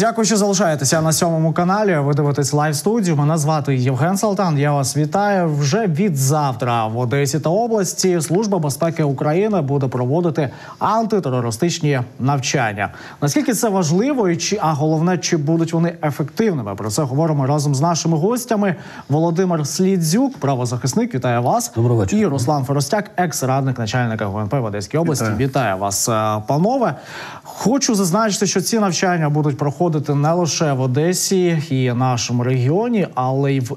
Дякую, що залишаєтеся на 7 каналі. Ви дивитесь лайв-студію. Мене звати Євген Салтан. Я вас вітаю. Вже від завтра в Одесі та області Служба безпеки України буде проводити антитерористичні навчання. Наскільки це важливо і головне, чи будуть вони ефективними? Про це говоримо разом з нашими гостями. Володимир Слідзюк, правозахисник, вітає вас. Доброго вечора. І Руслан Форостяк, екс-радник начальника ГУНП в Одеській області. Вітаю вас, панове. Хочу зазначити, що ці навчання будуть проходити не лише в Одесі і нашому регіоні, але й в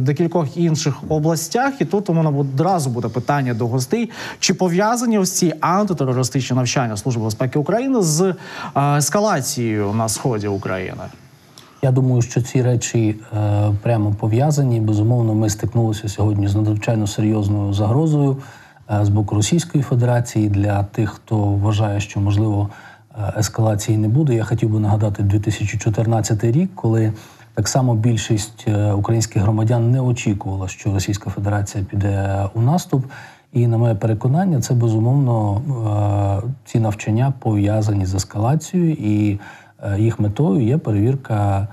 декількох інших областях. І тут у мене одразу буде питання до гостей. Чи пов'язані ось ці антитерористичні навчання Служби безпеки України з ескалацією на сході України? Я думаю, що ці речі прямо пов'язані. Безумовно, ми стикнулися сьогодні з надзвичайно серйозною загрозою з боку Російської Федерації. Для тих, хто вважає, що, можливо, ескалації не буде, я хотів би нагадати 2014 рік, коли так само більшість українських громадян не очікувала, що Російська Федерація піде у наступ. І, на моє переконання, це, безумовно, ці навчання пов'язані з ескалацією, і їх метою є перевірка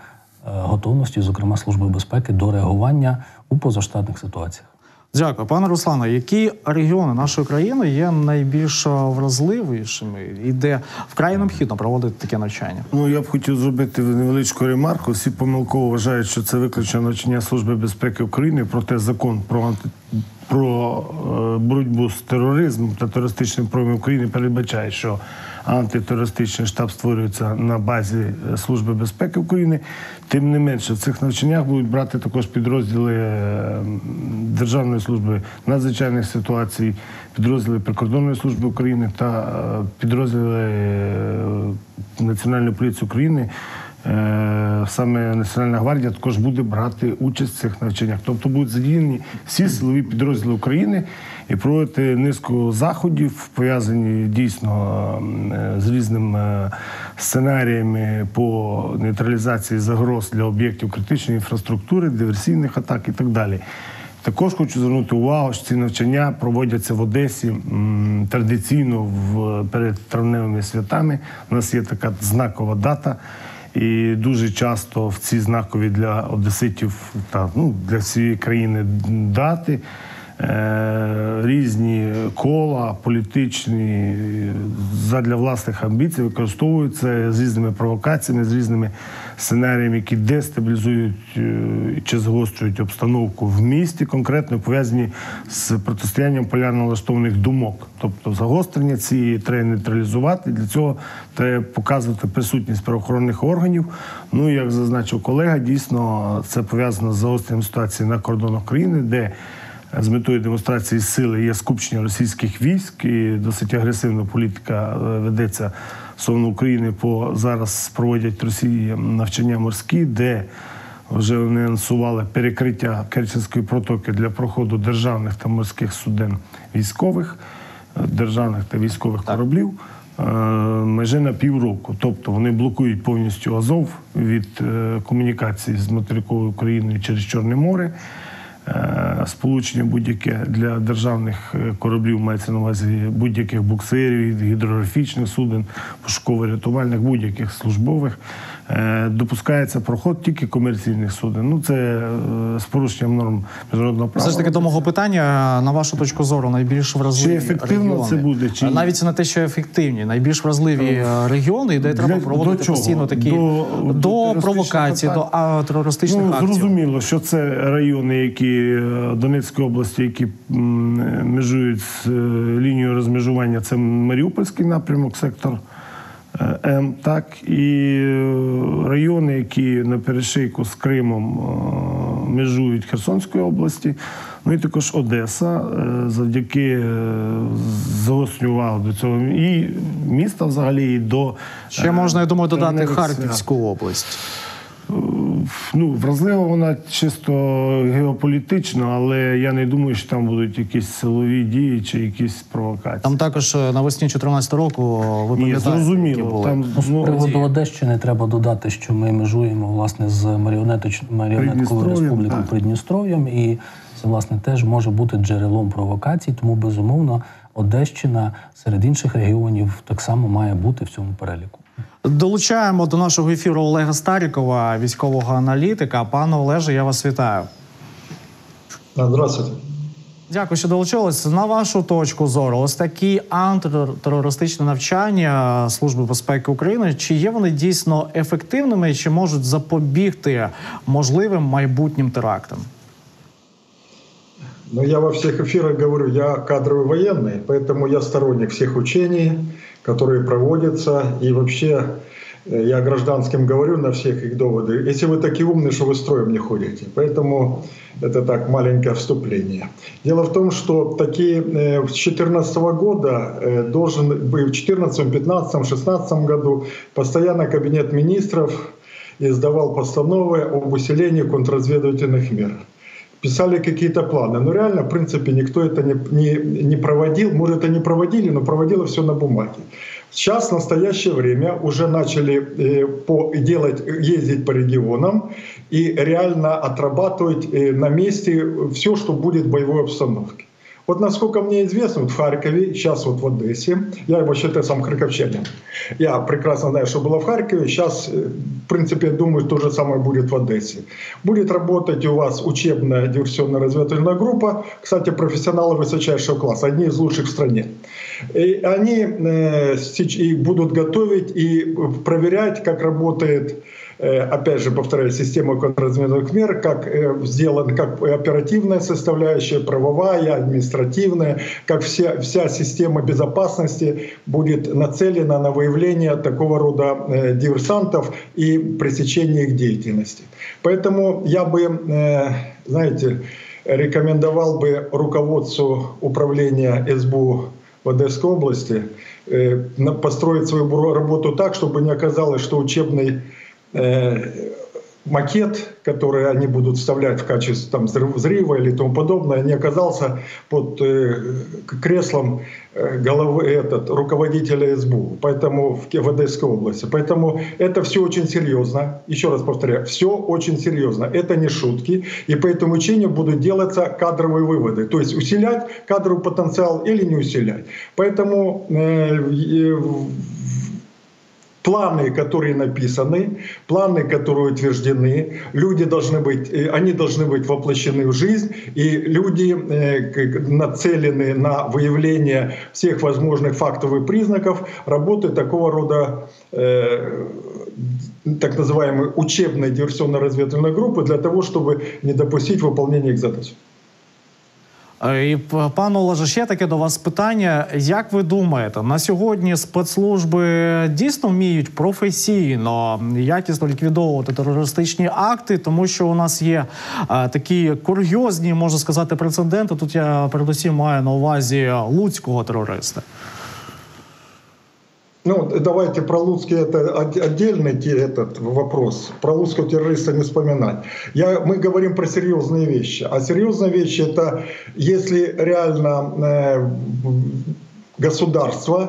готовності, зокрема, Служби безпеки до реагування у позаштатних ситуаціях. Дякую. Пане Руслане, які регіони нашої країни є найбільш вразливішими і де вкрай необхідно проводити таке навчання? Ну, я б хотів зробити невеличку ремарку. Всі помилково вважають, що це виключно навчання Служби безпеки України, проте закон про боротьбу з тероризмом та терористичним проявом України передбачає, що антитерористичний штаб створюється на базі Служби безпеки України. Тим не менше, в цих навчаннях будуть брати також підрозділи Державної служби надзвичайних ситуацій, підрозділи Прикордонної служби України та підрозділи Національної поліції України. Саме Національна гвардія також буде брати участь в цих навчаннях. Тобто будуть задіяні всі силові підрозділи України і проводити низку заходів, пов'язані дійсно з різними сценаріями по нейтралізації загроз для об'єктів критичної інфраструктури, диверсійних атак і так далі. Також хочу звернути увагу, що ці навчання проводяться в Одесі традиційно перед травневими святами. У нас є така знакова дата. І дуже часто в ці знакові для одеситів та для всієї країни дати різні кола політичні задля власних амбіцій використовуються з різними провокаціями, з різними сценаріями, які дестабілізують чи загострюють обстановку в місті, конкретно пов'язані з протистоянням полярно налаштованих думок. Тобто загострення цієї треба нейтралізувати, для цього треба показувати присутність правоохоронних органів. Ну, як зазначив колега, дійсно це пов'язано з загостренням ситуації на кордонах країни, де з метою демонстрації сили є скупчення російських військ, і досить агресивна політика ведеться стосовно України, зараз проводять Росії навчання морські, де вже вони анонсували перекриття Керченської протоки для проходу державних та морських суден військових, державних та військових кораблів майже на півроку. Тобто вони блокують повністю Азов від комунікації з материковою Україною через Чорне море. Сполучення будь-яке для державних кораблів, мається на увазі будь-яких буксирів, гідрографічних суден, пошуково-рятувальних, будь-яких службових. Допускається проход тільки комерційних суден. Ну, це з порушенням норм міжнародного права. Все ж таки, до мого питання, на вашу точку зору, найбільш вразливі регіони? Чи ефективно це буде? Чи навіть не те, що ефективні. Найбільш вразливі регіони, де треба проводити постійно такі до провокації, до терористичних актів. Зрозуміло, що це райони, які Донецької області, які межують з лінією розмежування. Це Маріупольський напрямок, сектор М, так, і райони, які на перешийку з Кримом межують Херсонської області, ну і також Одеса, завдяки загостренню уваги до цього і міста взагалі, і до... Ще можна, я думаю, додати Харківську область. Ну, вразлива вона чисто геополітично, але я не думаю, що там будуть якісь силові дії чи якісь провокації. Там також навесні 2014 року, ви пам'ятаєте, які були. З приводу Одещини треба додати, що ми межуємо, власне, з маріонетковою республікою Придністров'ям, і це, власне, теж може бути джерелом провокацій, тому, безумовно, Одещина серед інших регіонів так само має бути в цьому переліку. Долучаємо до нашого ефіру Олега Старикова, військового аналітика. Пане Олеже, я вас вітаю. Здравствуйте. Дякую, що долучились. На вашу точку зору, ось такі антитерористичні навчання Служби безпеки України, чи є вони дійсно ефективними, чи можуть запобігти можливим майбутнім терактам? Ну, я во всех эфирах говорю, я кадровый военный, поэтому я сторонник всех учений, которые проводятся, и вообще я гражданским говорю на всех их доводах. Если вы такие умные, что вы строем не ходите, поэтому это так маленькое вступление. Дело в том, что такие с 2014 года должен быть в 2014, 2015, 2016 году постоянно кабинет министров издавал постановы об усилении контрразведывательных мер. Писали какие-то планы, но реально, в принципе, никто это не проводил. Может, и не проводили, но проводило все на бумаге. Сейчас, в настоящее время, уже начали ездить по регионам и реально отрабатывать на месте все, что будет в боевой обстановке. Вот насколько мне известно, вот в Харькове, сейчас вот в Одессе, я вообще-то сам харьковчанин, я прекрасно знаю, что было в Харькове, сейчас, в принципе, думаю, то же самое будет в Одессе. Будет работать у вас учебная диверсионно-разведывательная группа, кстати, профессионалы высочайшего класса, одни из лучших в стране. И они будут готовить и проверять, как работает, опять же, повторяю, система контрразведывательных мер, как сделана, как оперативная составляющая, правовая, административная, как вся система безопасности будет нацелена на выявление такого рода диверсантов и пресечение их деятельности. Поэтому я бы, знаете, рекомендовал бы руководству управления СБУ в Одесской области построить свою работу так, чтобы не оказалось, что учебный макет, который они будут вставлять в качестве там, взрыва или тому подобное, не оказался под креслом головы руководителя СБУ, поэтому в Одесской области. Поэтому это все очень серьезно. Еще раз повторяю, все очень серьезно. Это не шутки. И по этому учению будут делаться кадровые выводы. То есть усилять кадровый потенциал или не усилять. Поэтому планы, которые написаны, планы, которые утверждены, люди должны быть, они должны быть воплощены в жизнь, и люди нацелены на выявление всех возможных фактов и признаков работы такого рода так называемой учебной диверсионно-разведывательной группы для того, чтобы не допустить выполнения их задач. І, пане Олеже, ще таке до вас питання. Як ви думаєте, на сьогодні спецслужби дійсно вміють професійно, якісно ліквідовувати терористичні акти? Тому що у нас є такі курйозні, можна сказати, прецеденти. Тут я передусім маю на увазі луцького терориста. Ну, давайте про Луцкий, это отдельный вопрос, про Луцкого террориста не вспоминать. Мы говорим про серьезные вещи, а серьезные вещи — это если реально государство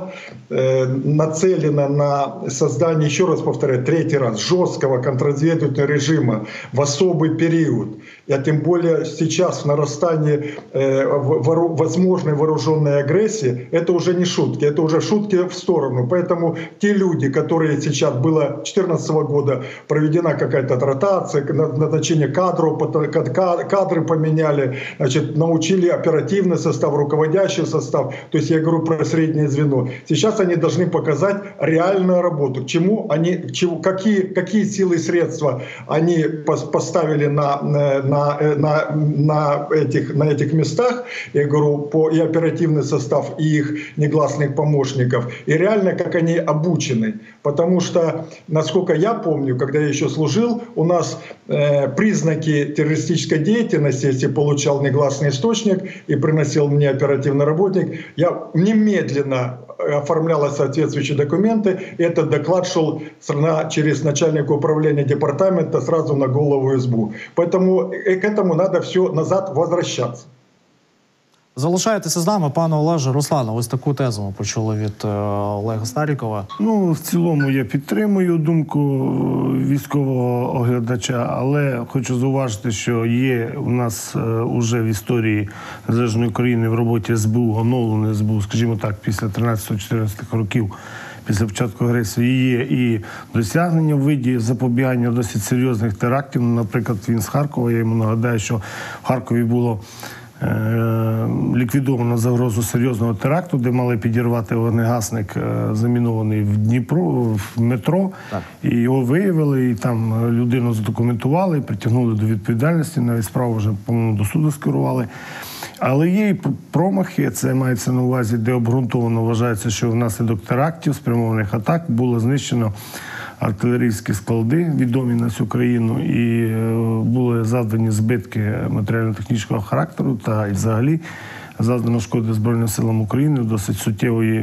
нацелено на создание, еще раз повторяю, третий раз, жесткого контрразведывательного режима в особый период, а тем более сейчас в нарастании возможной вооруженной агрессии, это уже не шутки, это уже шутки в сторону. Поэтому те люди, которые сейчас было 2014 года, проведена какая-то ротация, назначение кадров, кадры поменяли, значит, научили оперативный состав, руководящий состав, то есть я говорю про среднее звено. Сейчас они должны показать реальную работу, какие силы и средства они поставили на этих местах, я говорю, и оперативный состав, и их негласных помощников, и реально, как они обучены. Потому что, насколько я помню, когда я еще служил, у нас признаки террористической деятельности, если получал негласный источник и приносил мне оперативный работник, я немедленно оформлялись соответствующие документы. Этот доклад шел через начальника управления департамента сразу на голову СБУ. Поэтому к этому надо все назад возвращаться. Залишайтеся з нами, пане Олеже. Руслана, ось таку тезу ми почули від Олега Старикова. Ну, в цілому я підтримую думку військового оглядача, але хочу зауважити, що є у нас уже в історії Незалежної України в роботі СБУ, оновлене СБУ, скажімо так, після 13-14 років, після початку агресії є і досягнення в виді запобігання досить серйозних терактів. Наприклад, він з Харкова, я йому нагадаю, що в Харкові було ліквідовано загрозу серйозного теракту, де мали підірвати вогнегасник, замінований в Дніпро, в метро. Так. І його виявили, і там людину задокументували, притягнули до відповідальності, навіть справу вже, по-моєму, до суду скерували. Але є і промахи, це мається на увазі, де обґрунтовано вважається, що внаслідок терактів, спрямованих атак, було знищено артилерійські склади, відомі на всю країну, і були завдані збитки матеріально-технічного характеру та і взагалі завдано шкоди Збройним силам України досить суттєвої,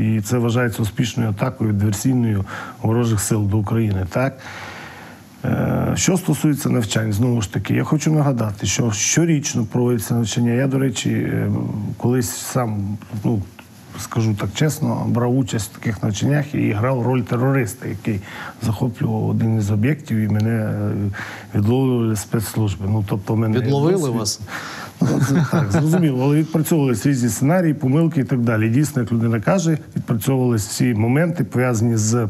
і це вважається успішною атакою диверсійною ворожих сил до України. Так? Що стосується навчань, знову ж таки, я хочу нагадати, що щорічно проводиться навчання. Я, до речі, колись сам, скажу так чесно, брав участь в таких навчаннях і грав роль терориста, який захоплював один із об'єктів, і мене відловлювали спецслужби. Відловили вас? Так, зрозуміло, але відпрацьовувалися різні сценарії, помилки і так далі. Дійсно, як людина каже, відпрацьовувалися всі моменти, пов'язані з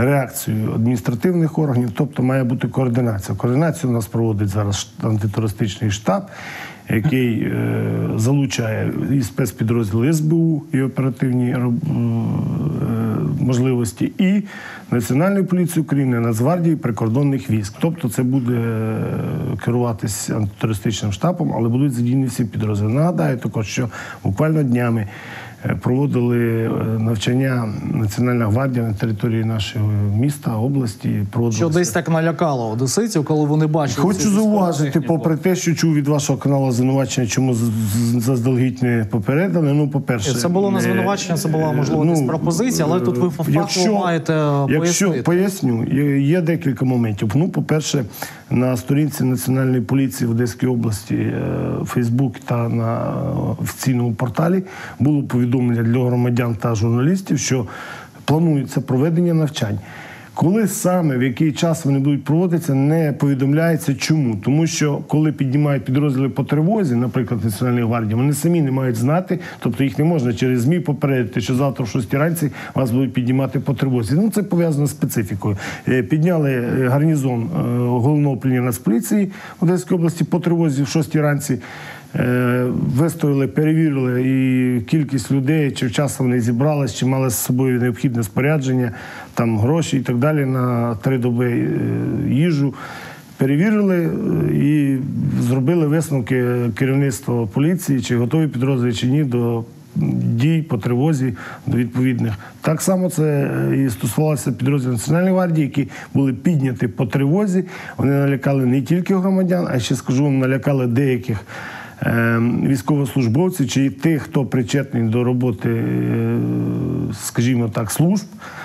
реакцією адміністративних органів, тобто має бути координація. Координацію у нас проводить зараз антитерористичний штаб, який залучає і спецпідрозділи СБУ, і оперативні можливості, і Національної поліції України, Нацгвардії, прикордонних військ. Тобто це буде керуватися антитерористичним штабом, але будуть задіяні всі підрозділи. Нагадаю також, що буквально днями проводили навчання Національна гвардія на території нашого міста, області. Що десь так налякало одеситів, коли вони бачили... Хочу зауважити, попри те, що чув від вашого каналу звинувачення, чому заздалегідь не попередили. По-перше... Це було не звинувачення, це була, можливо, десь пропозиція, але тут ви фактично маєте пояснити. Якщо поясню, є декілька моментів. По-перше, на сторінці Національної поліції в Одеській області, Фейсбук та на офіційному порталі було повідомлення для громадян та журналістів, що планується проведення навчань. Коли саме, в який час вони будуть проводитися, не повідомляється чому. Тому що, коли піднімають підрозділи по тривозі, наприклад, Національної гвардії, вони самі не мають знати, тобто їх не можна через ЗМІ попередити, що завтра в 6 ранці вас будуть піднімати по тривозі. Це пов'язано з специфікою. Підняли гарнізон головного управління Нацполіції Одеської області по тривозі в 6 ранці, вистояли, перевірили і кількість людей, чи вчасно вони зібрались, чи мали з собою необхідне спорядження, там гроші і так далі, на 3 доби їжу. Перевірили і зробили висновки керівництва поліції, чи готові підрозділи, чи ні, до дій по тривозі, до відповідних. Так само це і стосувалося підрозділів Національної гвардії, які були підняті по тривозі. Вони налякали не тільки громадян, а ще, скажу вам, налякали деяких військовослужбовців, чи тих, хто причетний до роботи, скажімо так, служб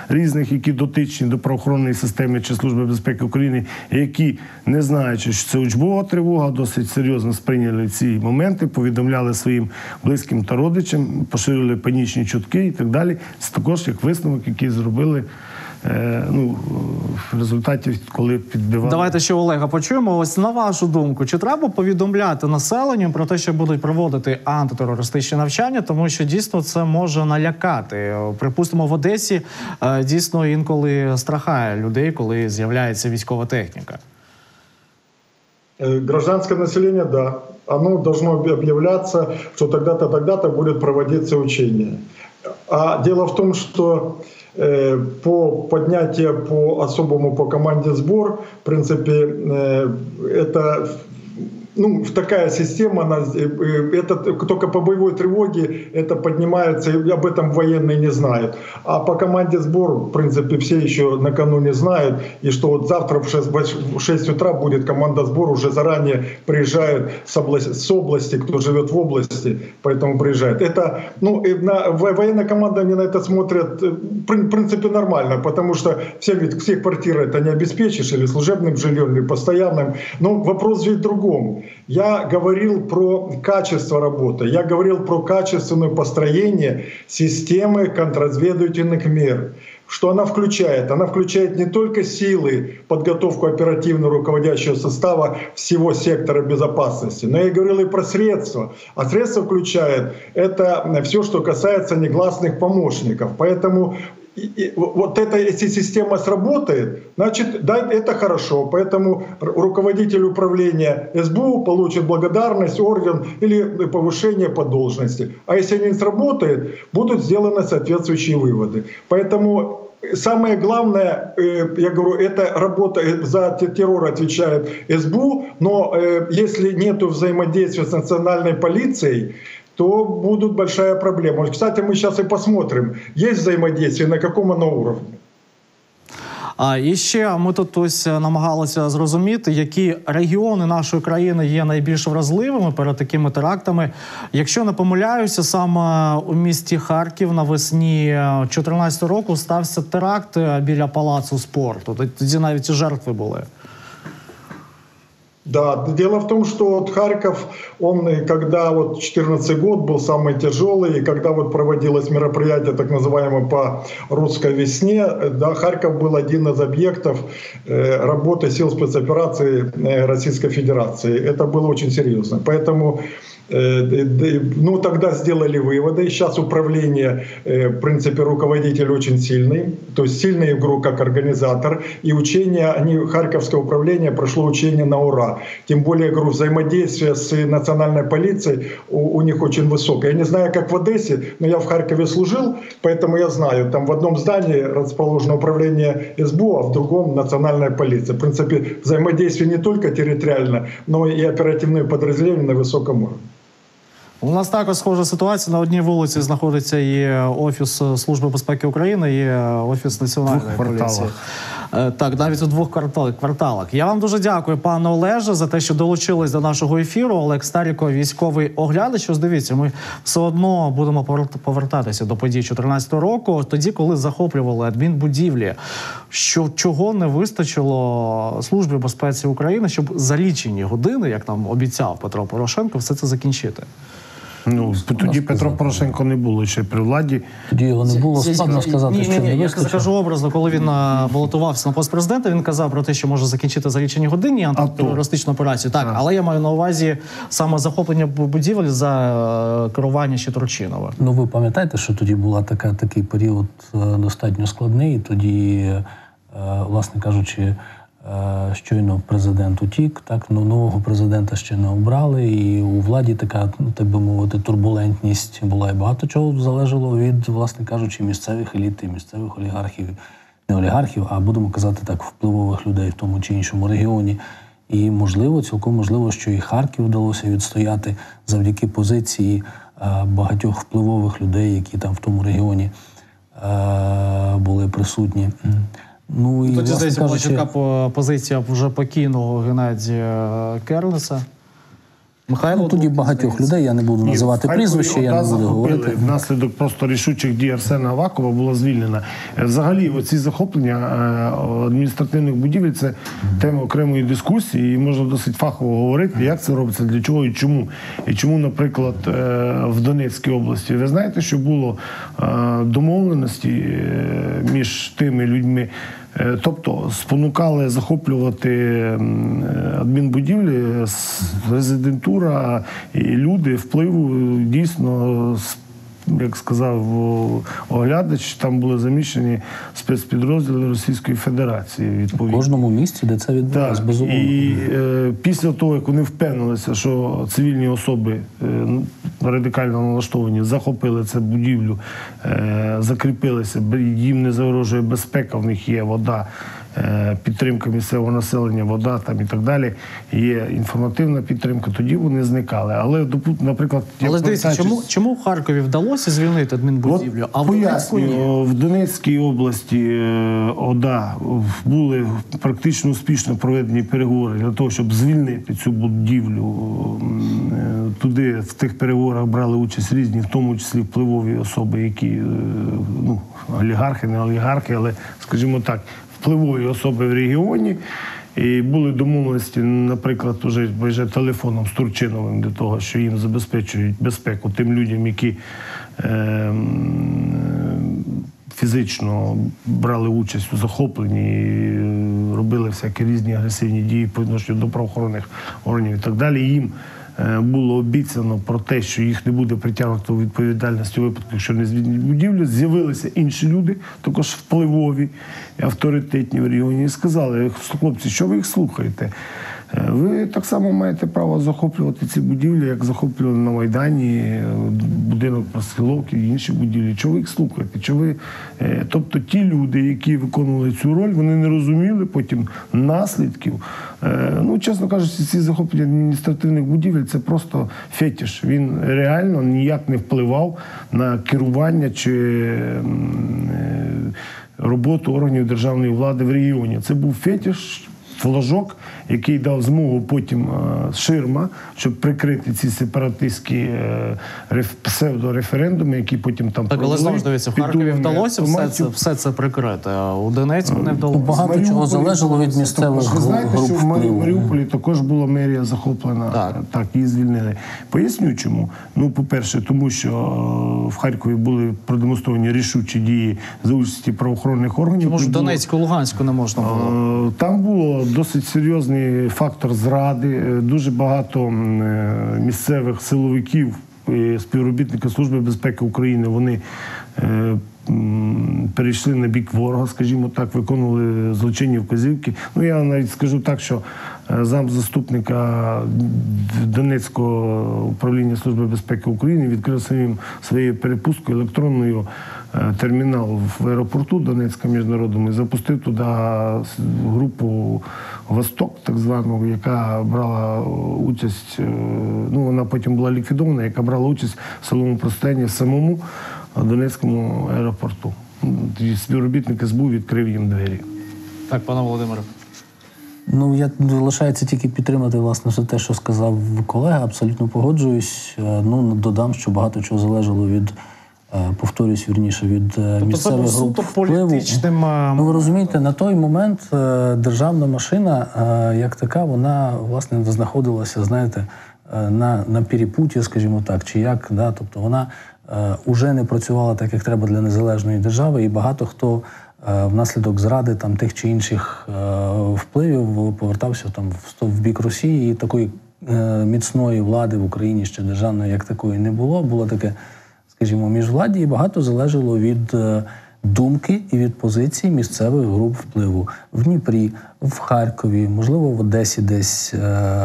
різних, які дотичні до правоохоронної системи чи Служби безпеки України, які, не знаючи, що це учбова тривога, досить серйозно сприйняли ці моменти, повідомляли своїм близьким та родичам, поширили панічні чутки і так далі. Це також як висновок, який зробили в результаті, коли підбивали. Давайте ще Олега почуємо. Ось на вашу думку, чи треба повідомляти населенню про те, що будуть проводити антитерористичні навчання, тому що дійсно це може налякати. Припустимо, в Одесі дійсно інколи страхає людей, коли з'являється військова техніка. Гражданское население, да. Оно должно объявляться, что тогда-то, тогда-то будет проводиться учение. А дело в том, что по поднятию по особому по команде сбор, в принципе, это такая система, это только по боевой тревоге это поднимается, и об этом военные не знают. А по команде сбор, в принципе, все еще накануне знают, и что вот завтра в 6 утра будет команда сбор, уже заранее приезжают с области, кто живет в области, поэтому приезжают. Это, военная команда, они на это смотрят, в принципе, нормально, потому что все квартиры это не обеспечишь, или служебным жильем, или постоянным. Но вопрос ведь в другом. Я говорил про качество работы, я говорил про качественное построение системы контрразведывательных мер. что она включает. Она включает не только силы, подготовку оперативного руководящего состава всего сектора безопасности, но я говорил и про средства. А средства включает это все, что касается негласных помощников. Поэтому вот это, если система сработает, значит, да, это хорошо. Поэтому руководитель управления СБУ получит благодарность, орден или повышение по должности. А если не сработает, будут сделаны соответствующие выводы. Поэтому самое главное, я говорю, это работа, за террор отвечает СБУ, но если нет взаимодействия с национальной полицией, то будет большая проблема. Кстати, мы сейчас и посмотрим, есть взаимодействие, на каком оно уровне. І ще ми тут ось намагалися зрозуміти, які регіони нашої країни є найбільш вразливими перед такими терактами. Якщо не помиляюся, саме у місті Харків навесні 2014 року стався теракт біля Палацу спорту. Тоді навіть і жертви були. Да, дело в том, что вот Харьков, он, когда вот 2014 год был самый тяжелый, и когда вот проводилось мероприятие, так называемое по русской весне, да, Харьков был один из объектов работы сил спецопераций Российской Федерации. Это было очень серьезно. Поэтому, ну, тогда сделали выводы. Сейчас управление, в принципе, руководитель очень сильный. То есть сильный игрок как организатор. И учение, Харьковское управление прошло учение на ура. Тем более, я говорю, взаимодействие с национальной полицией у них очень высокое. Я не знаю, как в Одессе, но я в Харькове служил, поэтому я знаю. Там в одном здании расположено управление СБУ, а в другом национальная полиция. В принципе, взаимодействие не только территориально, но и оперативные подразделения на высоком уровне. У нас також схожа ситуація. На одній вулиці знаходиться і Офіс Служби безпеки України, і Офіс Національної поліції. Так, навіть у двох кварталах. Я вам дуже дякую, пане Олеже, за те, що долучились до нашого ефіру. Олег Стариков, військовий оглядач. Ось дивіться, ми все одно будемо повертатися до подій 2014 року, тоді, коли захоплювали адмінбудівлі. Чого не вистачило Службі безпеці України, щоб за лічені години, як нам обіцяв Петро Порошенко, все це закінчити? Ну, тоді Петро Порошенко не було ще при владі. Тоді його не було, складно сказати, що не вистачило. Я скажу образно, коли він балотувався на пост президента, він казав про те, що може закінчити за лічені години антитерористичну операцію. Так, але я маю на увазі саме захоплення будівель за керування ще Турчинова. Ну, ви пам'ятаєте, що тоді був такий період достатньо складний, і тоді, власне кажучи, щойно президент утік, так, нового президента ще не обрали, і у владі така, так би мовити, турбулентність була, і багато чого залежало від, власне кажучи, місцевих еліт і місцевих олігархів, не олігархів, а будемо казати так, впливових людей в тому чи іншому регіоні. І можливо, цілком можливо, що і Харків вдалося відстояти завдяки позиції багатьох впливових людей, які там в тому регіоні були присутні. Тут, здається, була чітка позиція вже покійного Геннадія Кернеса. Михайло, тоді багатьох людей, я не буду називати прізвища, я не буду говорити. Внаслідок просто рішучих дій Арсена Авакова була звільнена. Взагалі, оці захоплення адміністративних будівель – це тема окремої дискусії, і можна досить фахово говорити, як це робиться, для чого і чому. І чому, наприклад, в Донецькій області. Ви знаєте, що було домовленості між тими людьми, тобто спонукали захоплювати адмінбудівлі, резидентура і люди впливу дійсно, як сказав оглядач, там були заміщені спецпідрозділи Російської Федерації. Відповідно. В кожному місці, де це відбувалося, безумовно. І після того, як вони впевнилися, що цивільні особи радикально налаштовані, захопили цю будівлю, закріпилися, їм не загрожує безпека, в них є вода, підтримка місцевого населення, вода там і так далі, є інформативна підтримка, тоді вони зникали. Але, наприклад, але дивіться, чому в Харкові вдалося звільнити адмінбудівлю, а в Донецьку ні? В Донецькій області ОДА були практично успішно проведені переговори для того, щоб звільнити цю будівлю. Туди в тих переговорах брали участь різні, в тому числі впливові особи, які, ну, олігархи, не олігархи, але, скажімо так, впливові особи в регіоні, І були домовленості, наприклад, вже телефоном з Турчиновим для того, що їм забезпечують безпеку тим людям, які фізично брали участь у захопленні, і робили всякі різні агресивні дії по відношенню до правоохоронних органів і так далі. Їм було обіцяно про те, що їх не буде притягнуто у відповідальності у випадку, якщо не звільнять будівлю. З'явилися інші люди, також впливові, авторитетні в регіоні, і сказали: хлопці, що ви їх слухаєте? Ви так само маєте право захоплювати ці будівлі, як захоплювали на Майдані будинок профспілок і інші будівлі. Чого ви їх слухаєте? Тобто ті люди, які виконували цю роль, вони не розуміли потім наслідків. Ну, чесно кажучи, ці захоплення адміністративних будівель – це просто фетиш. Він реально ніяк не впливав на керування чи роботу органів державної влади в регіоні. Це був фетиш, флажок, який дав змогу потім ширма, щоб прикрити ці сепаратистські псевдореферендуми, які потім там провели. Так, але дивіться, в Харкові вдалося все це прикрити, а у Донецьку не вдалося. Багато чого залежало від місцевих груп. Ви знаєте, що в Маріуполі також була мерія захоплена, так, її звільнили. Поясню чому. Ну, по-перше, тому що в Харкові були продемонстровані рішучі дії за участі правоохоронних органів. Може, в Донецьку, Луганську не можна було? Там було досить серйозний фактор зради. Дуже багато місцевих силовиків, співробітників Служби безпеки України, вони перейшли на бік ворога, скажімо так, виконували злочинні вказівки. Ну, я навіть скажу так, що замзаступника Донецького управління Служби безпеки України відкрив своєю перепусткою електронною термінал в аеропорту Донецька міжнародному і запустив туди групу «Восток», так звану, яка брала участь, ну, вона потім була ліквідована, яка брала участь в силовому протистоянні в самому Донецькому аеропорту. Співробітник СБУ відкрив їм двері. Так, пане Володимире. Ну, я лишається тільки підтримати, власне, все те, що сказав колега, абсолютно погоджуюсь. Ну, додам, що багато чого залежало від, повторюсь, вірніше, від місцевих груп впливу. Ну, ви розумієте, на той момент державна машина, як така, вона, власне, знаходилася, знаєте, на перепуті, скажімо так, чи як, да, тобто вона уже не працювала так, як треба для незалежної держави, і багато хто внаслідок зради там тих чи інших впливів повертався там в бік Росії, і такої міцної влади в Україні ще державної як такої не було. Було таке, скажімо, міжвладдя, і багато залежало від думки і від позицій місцевих груп впливу. В Дніпрі, в Харкові, можливо, в Одесі десь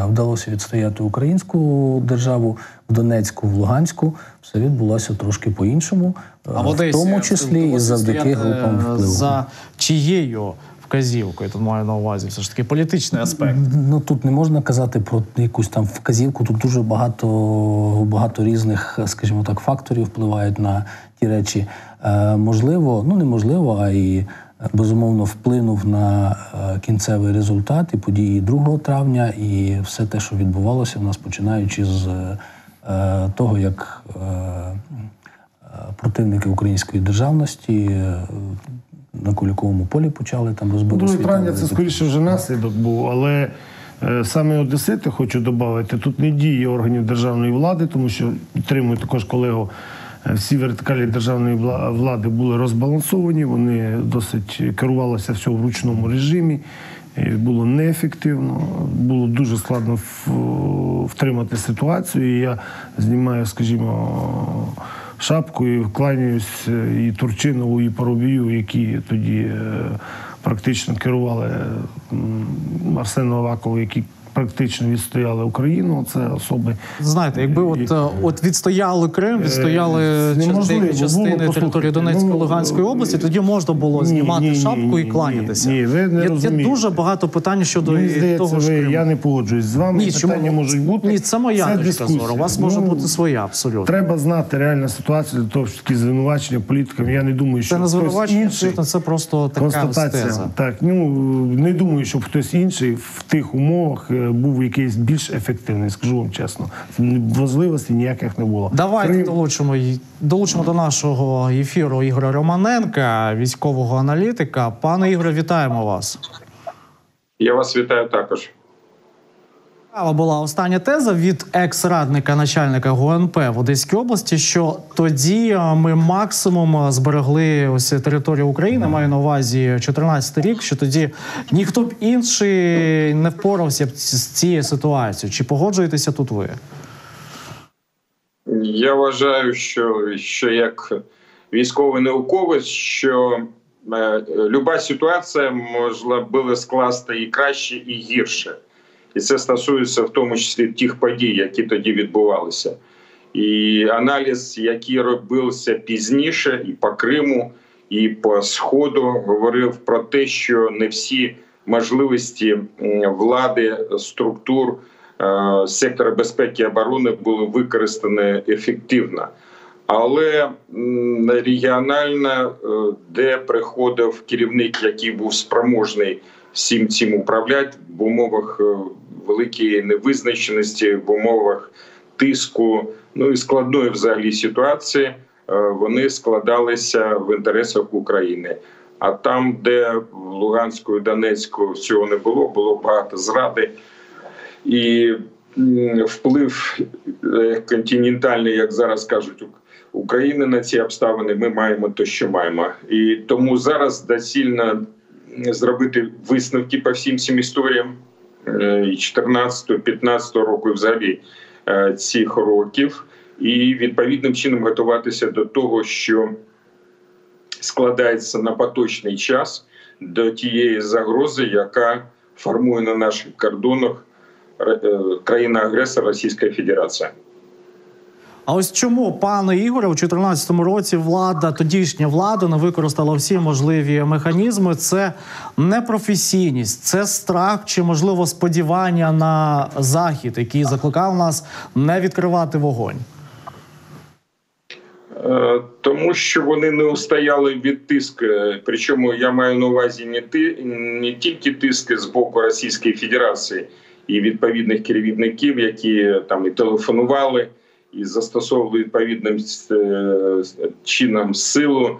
вдалося відстояти українську державу, в Донецьку, в Луганську все відбулося трошки по-іншому, в тому числі і завдяки групам впливу. За чиєю вказівкою? Тут маю на увазі все ж таки політичний аспект. Ну, тут не можна казати про якусь там вказівку, тут дуже багато різних, скажімо так, факторів впливають на ті речі. Можливо, ну неможливо, а і безумовно вплинув на кінцевий результат і події 2 травня, і все те, що відбувалося в нас, починаючи з того, як противники української державності на Куліковому полі почали там розбити. 2 травня це скоріше вже наслідок був, але саме одесити, хочу додати, тут не дії органів державної влади, тому що підтримую також колегу, всі вертикалі державної влади були розбалансовані, вони досить керувалися все в ручному режимі, було неефективно, було дуже складно втримати ситуацію. І я знімаю, скажімо, шапку і вкланяюсь і Турчинову, і Парубію, які тоді практично керували, Арсену Авакову, які практично відстояли Україну, це особи. Знаєте, якби от відстояли Крим, відстояли деякі частини території Донецької, Луганської області, тоді можна було знімати шапку і кланятися. Ні, ви не розумієте. Є дуже багато питань щодо того ж Криму. Я не погоджуюсь з вами, питання можуть бути. Ні, це моя точка зору, у вас може бути своя, абсолютно. Треба знати реальну ситуацію, для того, що такі звинувачення політикам, я не думаю, що хтось інший. Це просто така стеза. Так, ну, не думаю, щоб хтось інший в тих умовах був якийсь більш ефективний, скажу вам чесно. Важливості ніяких не було. Давайте долучимо до нашого ефіру Ігоря Романенка, військового аналітика. Пане Ігоре, вітаємо вас. Я вас вітаю також. Була остання теза від екс-радника начальника ГУНП в Одеській області, що тоді ми максимум зберегли ось територію України, маю на увазі 2014 рік, що тоді ніхто б інший не впорався б з цією ситуацією. Чи погоджуєтеся тут ви? Я вважаю, що як військовий науковець, що люба ситуація можна було скласти і краще, і гірше. І це стосується в тому числі тих подій, які тоді відбувалися. І аналіз, який робився пізніше і по Криму, і по Сходу, говорив про те, що не всі можливості влади, структур, сектора безпеки і оборони були використані ефективно. Але регіонально, де приходив керівник, який був спроможний всім цим управляти в умовах великої невизначеності, в умовах тиску, ну і складної взагалі ситуації, вони складалися в інтересах України. А там, де в Луганську і Донецьку цього не було, було багато зради. І вплив континентальний, як зараз кажуть, України на ці обставини, ми маємо те, що маємо. І тому зараз доцільно зробити висновки по всім цим історіям 14-15 року і взагалі цих років і відповідним чином готуватися до того, що складається на поточний час, до тієї загрози, яка формує на наших кордонах країна-агресор Російська Федерація. А ось чому, пане Ігоре, у 2014 році влада, тодішня влада не використала всі можливі механізми? Це непрофесійність, це страх чи, можливо, сподівання на Захід, який закликав нас не відкривати вогонь? Тому що вони не устояли від тиску. Причому я маю на увазі не тільки тиск з боку Російської Федерації і відповідних керівників, які там і телефонували, і застосовували відповідним чином силу,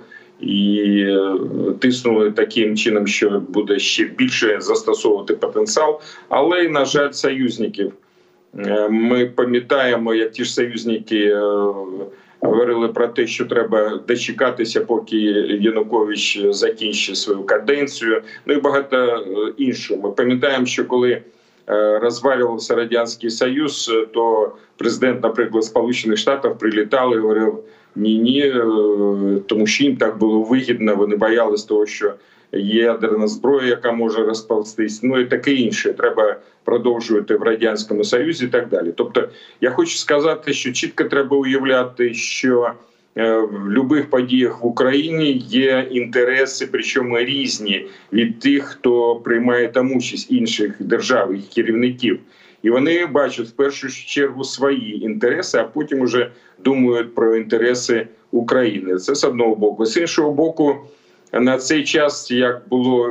і тиснули таким чином, що буде ще більше застосовувати потенціал. Але й, на жаль, союзників. Ми пам'ятаємо, як ті ж союзники говорили про те, що треба дочекатися, поки Янукович закінчить свою каденцію, ну і багато іншого. Ми пам'ятаємо, що коли розвалювався Радянський Союз, то президент, наприклад, Сполучених Штатів прилітав і говорив «ні-ні», тому що їм так було вигідно, вони боялись того, що є ядерна зброя, яка може розповзтись, ну і таке інше. Треба продовжувати в Радянському Союзі і так далі. Тобто, я хочу сказати, що чітко треба уявляти, що в любих подіях в Україні є інтереси, причому різні, від тих, хто приймає там участь, інших держав, їх керівників. І вони бачать в першу чергу свої інтереси, а потім уже думають про інтереси України. Це з одного боку. З іншого боку, на цей час, як було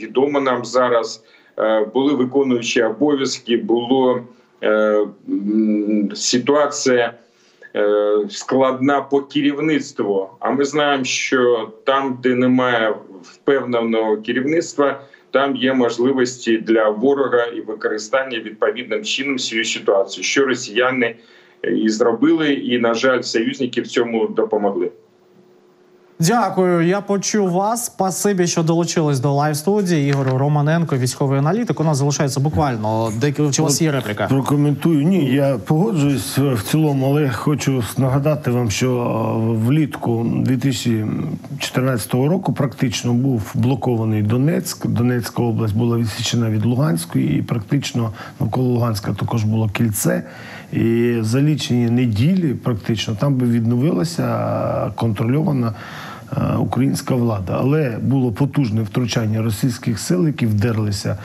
відомо, нам зараз, були виконуючі обов'язки, була ситуація складна по керівництву. А ми знаємо, що там, де немає впевненого керівництва, там є можливості для ворога і використання відповідним чином цієї ситуації, що росіяни і зробили, і, на жаль, союзники в цьому допомогли. Дякую, я почув вас. Спасибі, що долучились до лайв-студії. Ігор Романенко, військовий аналітик. У нас залишається буквально декілька. Чи у вас є репліка? Прокоментую. Ні, я погоджуюсь в цілому, але хочу нагадати вам, що влітку 2014 року практично був блокований Донецьк. Донецька область була відсічена від Луганської і практично навколо Луганська також було кільце. І за лічені неділі практично там би відновилася контрольована українська влада. Але було потужне втручання російських сил, які вдерлися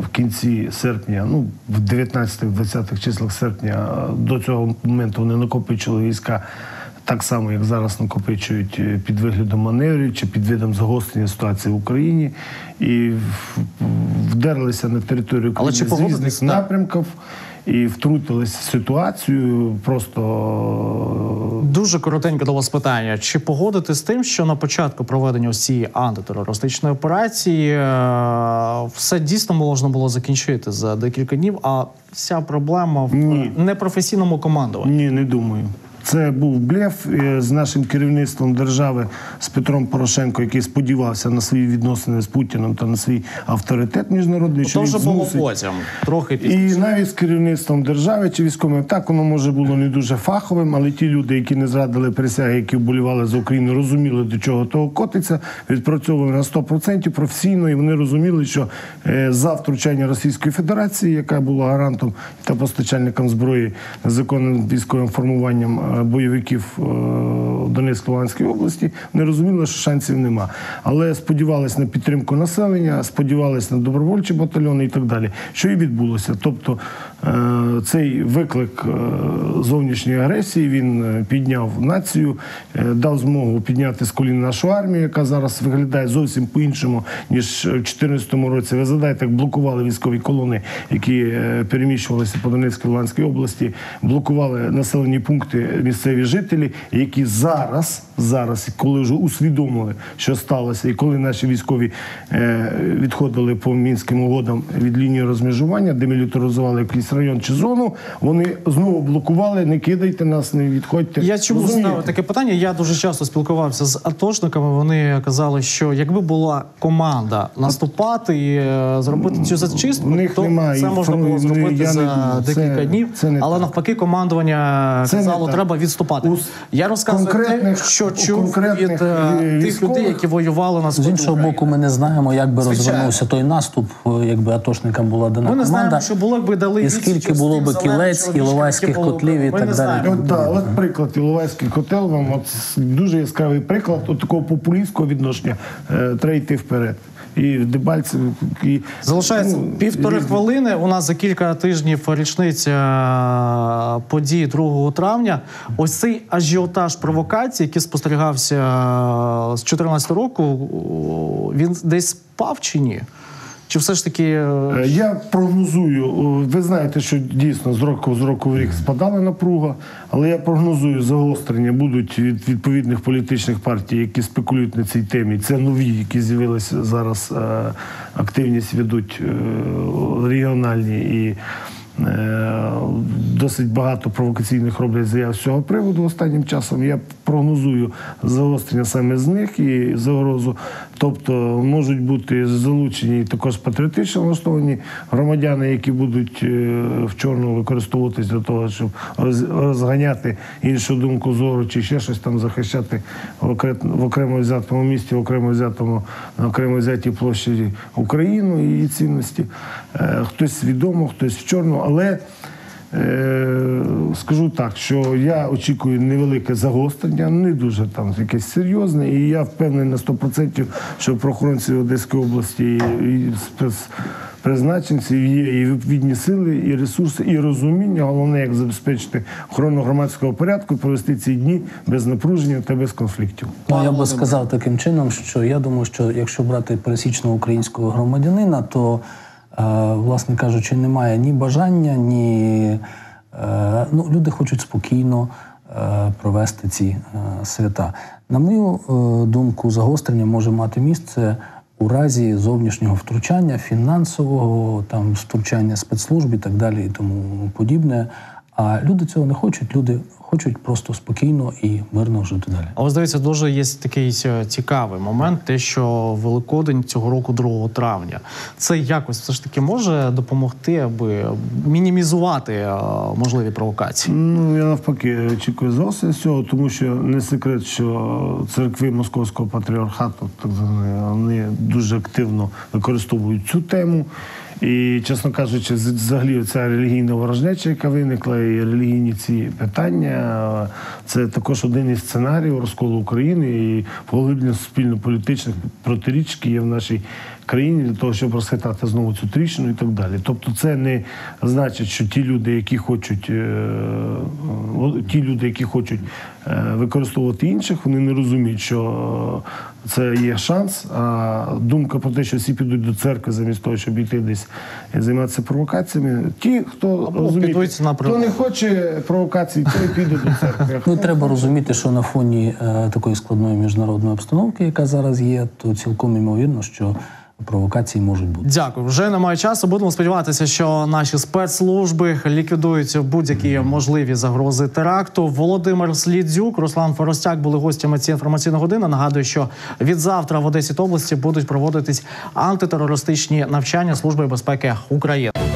в кінці серпня, ну, в 19-20 числах серпня. До цього моменту вони накопичили війська так само, як зараз накопичують під виглядом маневрів чи під видом загострення ситуації в Україні. І вдерлися на територію України з різних напрямків. і втрутились в ситуацію просто... Дуже коротенько до вас питання. Чи погодитесь з тим, що на початку проведення цієї антитерористичної операції все дійсно можна було закінчити за декілька днів, а вся проблема в непрофесійному командуванні? Ні, не думаю. Це був блеф з нашим керівництвом держави, з Петром Порошенко, який сподівався на свої відносини з Путіним та на свій авторитет міжнародний. То вже було потім, трохи пізніше. І навіть з керівництвом держави чи військовим. Так, воно, може, було не дуже фаховим, але ті люди, які не зрадили присяги, які вболівали за Україну, розуміли, до чого того котиться, відпрацьовували на 100% професійно, і вони розуміли, що за втручання Російської Федерації, яка була гарантом та постачальником зброї незаконним військовим формуванням бойовиків Донецько-Луганської області, не розуміли, що шансів нема. Але сподівались на підтримку населення, сподівались на добровольчі батальйони і так далі. Що і відбулося. Тобто цей виклик зовнішньої агресії, він підняв націю, дав змогу підняти з колін нашу армію, яка зараз виглядає зовсім по-іншому, ніж в 2014 році. Ви згадаєте, як блокували військові колони, які переміщувалися по Донецько-Луганській області, блокували населені пункти місцеві жителі, які зараз, коли вже усвідомили, що сталося, і коли наші військові відходили по Мінським угодам від лінії розмежування, демілітаризували якийсь район чи зону, вони знову блокували: не кидайте нас, не відходьте. Я чому ставив таке питання? Я дуже часто спілкувався з атошниками, вони казали, що якби була команда наступати і зробити цю зачистку, то це можна було зробити за декілька днів, але навпаки командування казало, треба відступати. Я розказую те, що чув від тих людей, які воювали на сході. З іншого боку, ми не знаємо, як би розвернувся той наступ, якби атошникам була дана команда. Ми не знаємо, що було б дали. І скільки було б кілець, іловайських котлів і так далі. От приклад, Іловайський котел, вам дуже яскравий приклад такого популістського відношення. Треба йти вперед. І Дебальців, і... Залишається півтори хвилини. У нас за кілька тижнів річниця подій 2 травня. Ось цей ажіотаж провокацій, який спостерігався з 2014 року, він десь спав чи ні? Чи все ж таки... Я прогнозую, ви знаєте, що дійсно з року в рік спадала напруга, але я прогнозую, загострення будуть від відповідних політичних партій, які спекулюють на цій темі. Це нові, які з'явилися зараз, активність ведуть регіональні і... Досить багато провокаційних роблять заяв з цього приводу останнім часом. Я прогнозую загострення саме з них і загрозу. Тобто можуть бути залучені також патріотично влаштовані громадяни, які будуть в чорну використовуватись для того, щоб розганяти іншу думку зору чи ще щось там захищати в окремо взятому місті, в окремо взятій площі Україну і її цінності. Хтось свідомо, хтось в чорну. Але скажу так, що я очікую невелике загострення, не дуже там якесь серйозне, і я впевнений на 100%, що правоохоронці Одеської області і спецпризначенців є і відповідні сили, і ресурси, і розуміння, головне, як забезпечити охорону громадського порядку, провести ці дні без напруження та без конфліктів. Ну, я би сказав таким чином, що я думаю, що якщо брати пересічного українського громадянина, то власне кажучи, немає ні бажання, ні... люди хочуть спокійно провести ці свята. На мою думку, загострення може мати місце у разі зовнішнього втручання, фінансового, там, втручання спецслужб і так далі і тому подібне. А люди цього не хочуть, люди хочуть просто спокійно і мирно жити далі. Але, здається, дуже є такий цікавий момент, те, що Великодень цього року 2 травня. Це якось все ж таки може допомогти, аби мінімізувати можливі провокації? Ну, я навпаки очікую зовсім цього, тому що не секрет, що церкви Московського патріархату, так звані, вони дуже активно використовують цю тему. І, чесно кажучи, взагалі ця релігійна ворожнеча, яка виникла, і релігійні ці питання, це також один із сценаріїв розколу України і поглиблення суспільно-політичних протиріч, які є в нашій країні, для того, щоб розхитати знову цю тріщину і так далі. Тобто це не значить, що ті люди, які хочуть ті люди, які хочуть використовувати інших, вони не розуміють, що це є шанс. А думка про те, що всі підуть до церкви замість того, щоб йти десь і займатися провокаціями. Ті, хто розуміє, хто не хоче провокацій, той піде до церкви. Ну, треба розуміти, що на фоні такої складної міжнародної обстановки, яка зараз є, то цілком імовірно, що провокації можуть бути. Дякую. Вже немає часу. Будемо сподіватися, що наші спецслужби ліквідують будь-які можливі загрози теракту. Володимир Слідзюк, Руслан Форостяк були гостями цієї інформаційної години. Нагадую, що від завтра в Одесі та області будуть проводитись антитерористичні навчання Служби безпеки України.